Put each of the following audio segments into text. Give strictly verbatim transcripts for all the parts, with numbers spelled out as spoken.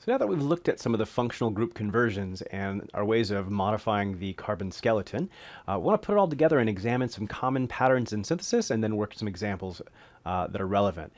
So now that we've looked at some of the functional group conversions and our ways of modifying the carbon skeleton, I uh, want to put it all together and examine some common patterns in synthesis and then work some examples uh, that are relevant.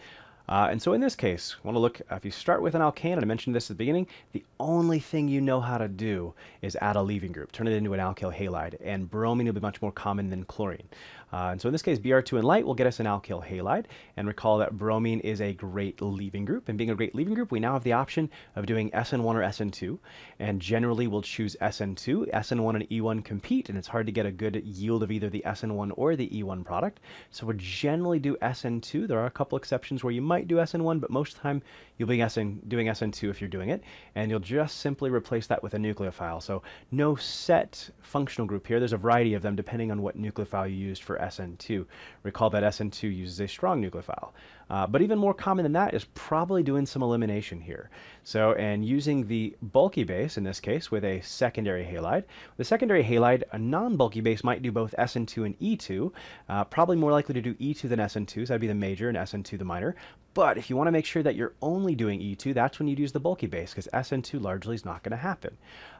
Uh, and so in this case, I want to look, if you start with an alkane, and I mentioned this at the beginning, the only thing you know how to do is add a leaving group, turn it into an alkyl halide, and bromine will be much more common than chlorine. Uh, and so in this case, B R two and light will get us an alkyl halide, and recall that bromine is a great leaving group, and being a great leaving group, we now have the option of doing S N one or S N two, and generally we'll choose S N two. S N one and E one compete, and it's hard to get a good yield of either the S N one or the E one product, so we'll generally do S N two. There are a couple exceptions where you might do S N one, but most of the time you'll be doing S N two if you're doing it, and you'll just simply replace that with a nucleophile. So no set functional group here. There's a variety of them depending on what nucleophile you used for S N two. Recall that S N two uses a strong nucleophile. Uh, but even more common than that is probably doing some elimination here. So, and using the bulky base, in this case, with a secondary halide. The secondary halide, a non-bulky base, might do both S N two and E two, uh, probably more likely to do E two than S N two, so that'd be the major and S N two the minor. But if you want to make sure that you're only doing E two, that's when you'd use the bulky base, because S N two largely is not going to happen.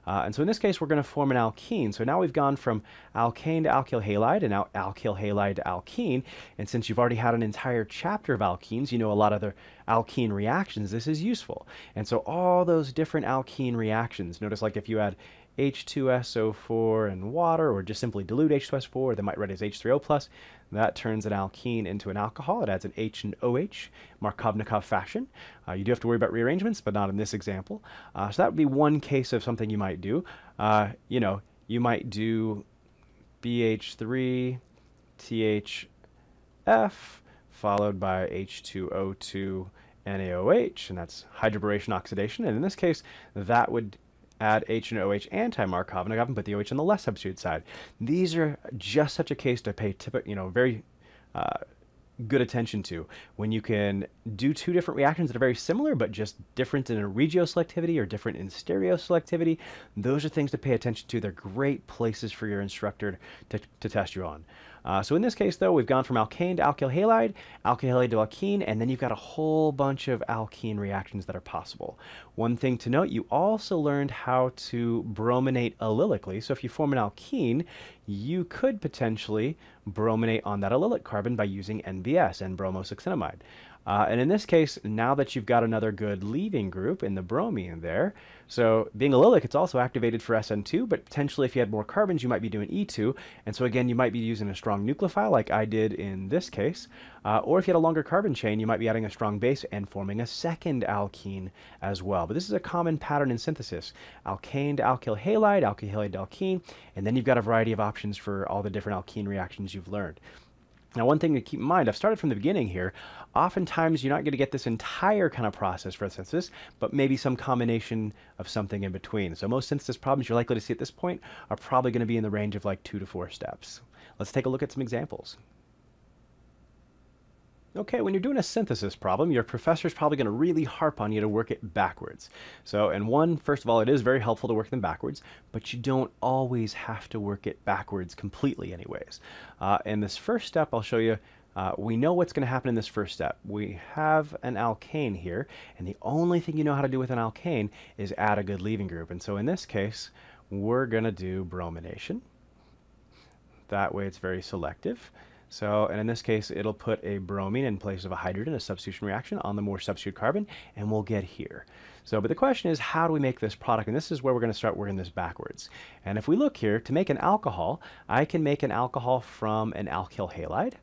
Uh, and so in this case, we're going to form an alkene. So now we've gone from alkane to alkyl halide, and now alkyl halide to alkene. And since you've already had an entire chapter of alkenes, you know a lot of other alkene reactions, this is useful. And so all those different alkene reactions, notice like if you had H two S O four and water, or just simply dilute H two S O four, they might write as H three O plus. That turns an alkene into an alcohol. It adds an H and OH, Markovnikov fashion. Uh, you do have to worry about rearrangements, but not in this example. Uh, so that would be one case of something you might do. Uh, you know, you might do B H three, T H F, followed by H two O two, NaOH, and that's hydroboration oxidation. And in this case, that would add H and OH anti-Markovnikov and put the OH on the less substituted side. These are just such a case to pay typical, you know, very uh, good attention to when you can do two different reactions that are very similar but just different in a regioselectivity or different in stereoselectivity. Those are things to pay attention to. They're great places for your instructor to, to test you on. Uh, so in this case, though, we've gone from alkane to alkyl halide, alkyl halide to alkene, and then you've got a whole bunch of alkene reactions that are possible. One thing to note, you also learned how to brominate allylically. So if you form an alkene, you could potentially brominate on that allylic carbon by using N B S, N-bromosuccinamide. Uh, and in this case, now that you've got another good leaving group in the bromine there, so being allylic, it's also activated for S N two, but potentially if you had more carbons, you might be doing E two. And so again, you might be using a strong nucleophile like I did in this case. Uh, or if you had a longer carbon chain, you might be adding a strong base and forming a second alkene as well. But this is a common pattern in synthesis. Alkane to alkyl halide, alkyl halide to alkene, and then you've got a variety of options for all the different alkene reactions you've learned. Now, one thing to keep in mind, I've started from the beginning here. Oftentimes, you're not going to get this entire kind of process for synthesis, but maybe some combination of something in between. So most synthesis problems you're likely to see at this point are probably going to be in the range of like two to four steps. Let's take a look at some examples. Okay, when you're doing a synthesis problem, your professor's probably going to really harp on you to work it backwards. So, and one, first of all, it is very helpful to work them backwards, but you don't always have to work it backwards completely anyways. Uh, in this first step, I'll show you, uh, we know what's going to happen in this first step. We have an alkane here, and the only thing you know how to do with an alkane is add a good leaving group. And so in this case, we're going to do bromination. That way it's very selective. So, and in this case, it'll put a bromine in place of a hydrogen, a substitution reaction on the more substituted carbon, and we'll get here. So, but the question is, how do we make this product? And this is where we're going to start working this backwards. And if we look here, to make an alcohol, I can make an alcohol from an alkyl halide.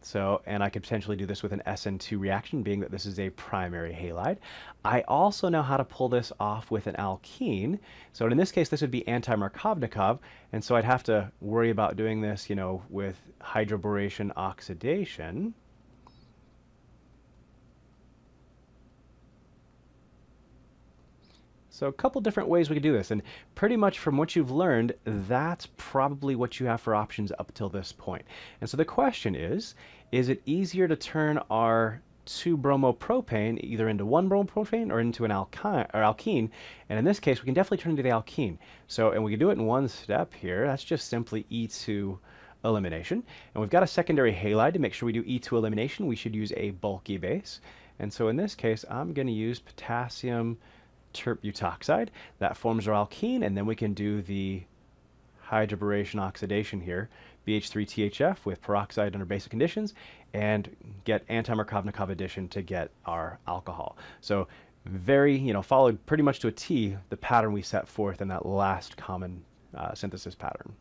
So, and I could potentially do this with an S N two reaction, being that this is a primary halide. I also know how to pull this off with an alkene. So in this case, this would be anti-Markovnikov, and so I'd have to worry about doing this, you know, with hydroboration oxidation. So a couple different ways we could do this, and pretty much from what you've learned, that's probably what you have for options up till this point. And so the question is, is it easier to turn our two-bromopropane either into one-bromopropane or into an alkyne, or alkene? And in this case, we can definitely turn it into the alkene. So, and we can do it in one step here. That's just simply E two elimination. And we've got a secondary halide. To make sure we do E two elimination, we should use a bulky base. And so in this case, I'm going to use potassium tert-butoxide. That forms our alkene, and then we can do the hydroboration oxidation here, B H three T H F with peroxide under basic conditions, and get anti-Markovnikov addition to get our alcohol. So very, you know, followed pretty much to a T the pattern we set forth in that last common uh, synthesis pattern.